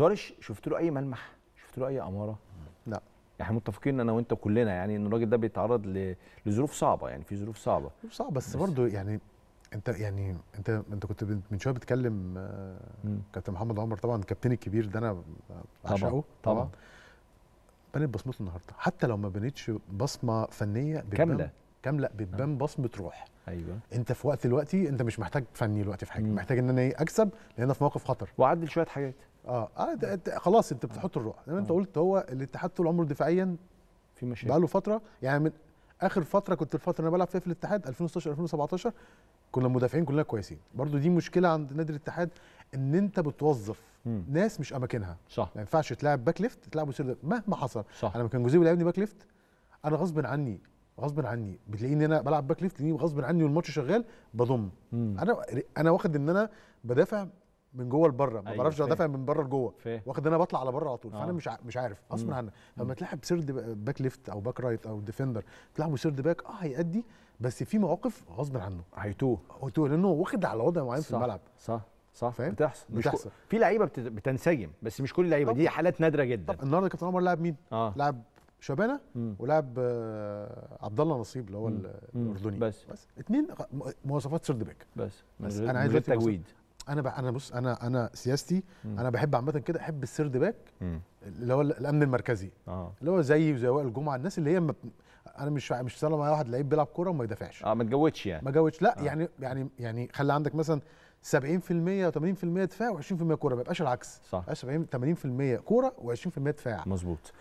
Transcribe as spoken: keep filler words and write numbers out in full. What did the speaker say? سواريش شفت له اي ملمح؟ شفت له اي اماره؟ لا. احنا متفقين انا وانت كلنا يعني ان الراجل ده بيتعرض لظروف صعبه، يعني في ظروف صعبه صعبه بس, بس برضه يعني انت يعني انت انت كنت من شويه بتكلم كابتن محمد عمر، طبعا الكابتن الكبير ده انا بعشقه طبعا, طبعا. بنيت بصمته النهارده، حتى لو ما بنيتش بصمه فنيه كامله كامله بتبان بصمه روح. ايوه انت في وقت دلوقتي انت مش محتاج فني دلوقتي في حاجه، مم. محتاج ان انا ايه اكسب لان انا في موقف خطر واعدل شويه حاجات. اه اه خلاص انت بتحط الروح زي ما انت قلت. هو الاتحاد طول عمره دفاعيا في مشاكل بقى له فتره، يعني من اخر فتره كنت الفتره اللي انا بلعب فيها في الاتحاد ألفين وستاشر ألفين وسبعتاشر كنا المدافعين كلنا كويسين. برضو دي مشكله عند نادي الاتحاد ان انت بتوظف مم. ناس مش اماكنها. صح. ما ينفعش تلعب باك ليفت تلعب سير مهما حصل. صح. انا ما كان جوزيه بيلعبني باك ليفت انا غصب عني غصب عني بتلاقيني انا بلعب باك ليفت ليه غصب عني والماتش شغال بضم. مم. انا انا واخد ان انا بدافع من جوه لبره، ما بعرفش ادافع من بره لجوه، واخد انا بطلع على بره على طول. آه. فانا مش مش عارف غصب عني. لما تلعب سيرد باك ليفت او باك رايت او ديفندر تلعبه سيرد باك اه هيأدي، بس في مواقف غصب عنه هيتوه هيتوه لانه واخد على وضع معين في الملعب. صح صح فاهم؟ بتحصل مش بتحصل كو... في لعيبه بت... بتنسجم، بس مش كل اللعيبه دي، حالات نادره جدا. طب النهارده كابتن عمر لعب مين؟ آه. لعب شبانه ولعب عبد الله نصيب اللي هو مم. الاردني بس, بس. اثنين مواصفات سيرد باك بس, بس. انا عايز تجويد. انا ب... انا بص انا انا سياستي مم. انا بحب عامه كده، احب السيرد باك اللي هو الامن المركزي. آه. اللي هو زي وزي وائل جمعه، الناس اللي هي مب... انا مش مش سالم معايا واحد لعيب بيلعب كوره وما يدافعش. اه ما تجودش يعني ما تجودش لا. آه. يعني يعني يعني خلي عندك مثلا سبعين في المية و ثمانين في المية دفاع و عشرين في المية كوره، ما يبقاش العكس. صح. سبعين ثمانين في المية كوره و عشرين في المية دفاع. مظبوط.